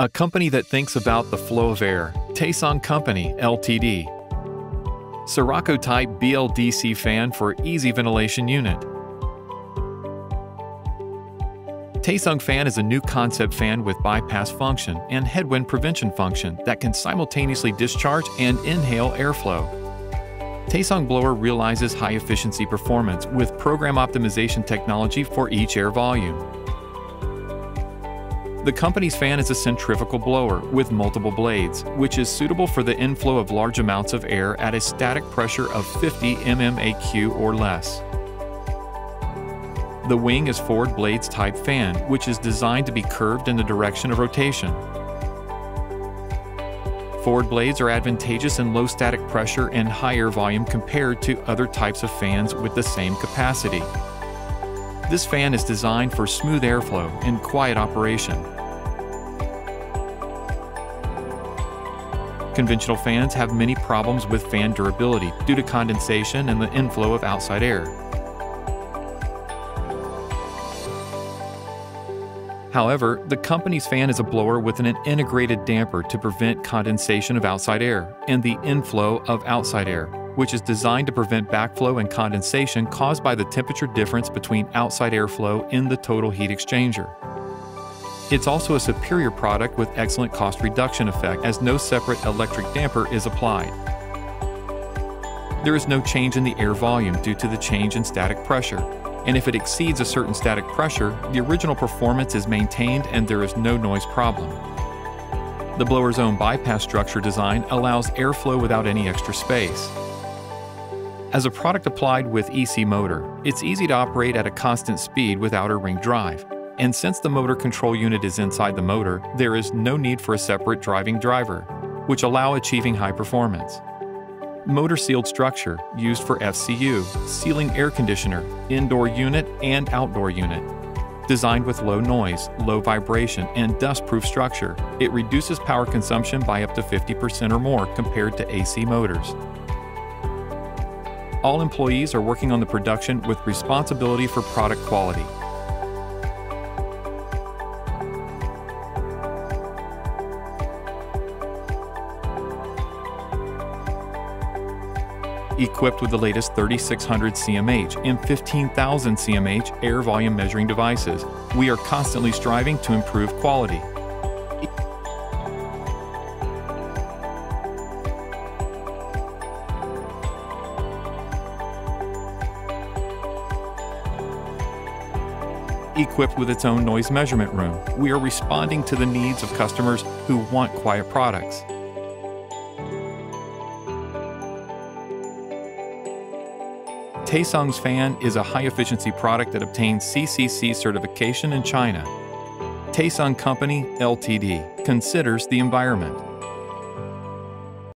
A company that thinks about the flow of air, Taesung Company, LTD. Siroco type BLDC fan for easy ventilation unit. Taesung Fan is a new concept fan with bypass function and headwind prevention function that can simultaneously discharge and inhale airflow. Taesung Blower realizes high efficiency performance with program optimization technology for each air volume. The company's fan is a centrifugal blower with multiple blades, which is suitable for the inflow of large amounts of air at a static pressure of 50 mmAq or less. The wing is forward blades type fan, which is designed to be curved in the direction of rotation. Forward blades are advantageous in low static pressure and higher volume compared to other types of fans with the same capacity. This fan is designed for smooth airflow and quiet operation. Conventional fans have many problems with fan durability due to condensation and the inflow of outside air. However, the company's fan is a blower with an integrated damper to prevent condensation of outside air and the inflow of outside air, which is designed to prevent backflow and condensation caused by the temperature difference between outside airflow in the total heat exchanger. It's also a superior product with excellent cost reduction effect as no separate electric damper is applied. There is no change in the air volume due to the change in static pressure, and if it exceeds a certain static pressure, the original performance is maintained and there is no noise problem. The blower's own bypass structure design allows airflow without any extra space. As a product applied with EC motor, it's easy to operate at a constant speed with outer ring drive, and since the motor control unit is inside the motor, there is no need for a separate driving driver, which allow achieving high performance. Motor sealed structure, used for FCU, sealing air conditioner, indoor unit and outdoor unit. Designed with low noise, low vibration, and dust-proof structure, it reduces power consumption by up to 50% or more compared to AC motors. All employees are working on the production with responsibility for product quality. Equipped with the latest 3600 CMH and 15,000 CMH air volume measuring devices, we are constantly striving to improve quality. Equipped with its own noise measurement room, we are responding to the needs of customers who want quiet products. Taesung's fan is a high-efficiency product that obtains CCC certification in China. Taesung Company, Ltd. considers the environment.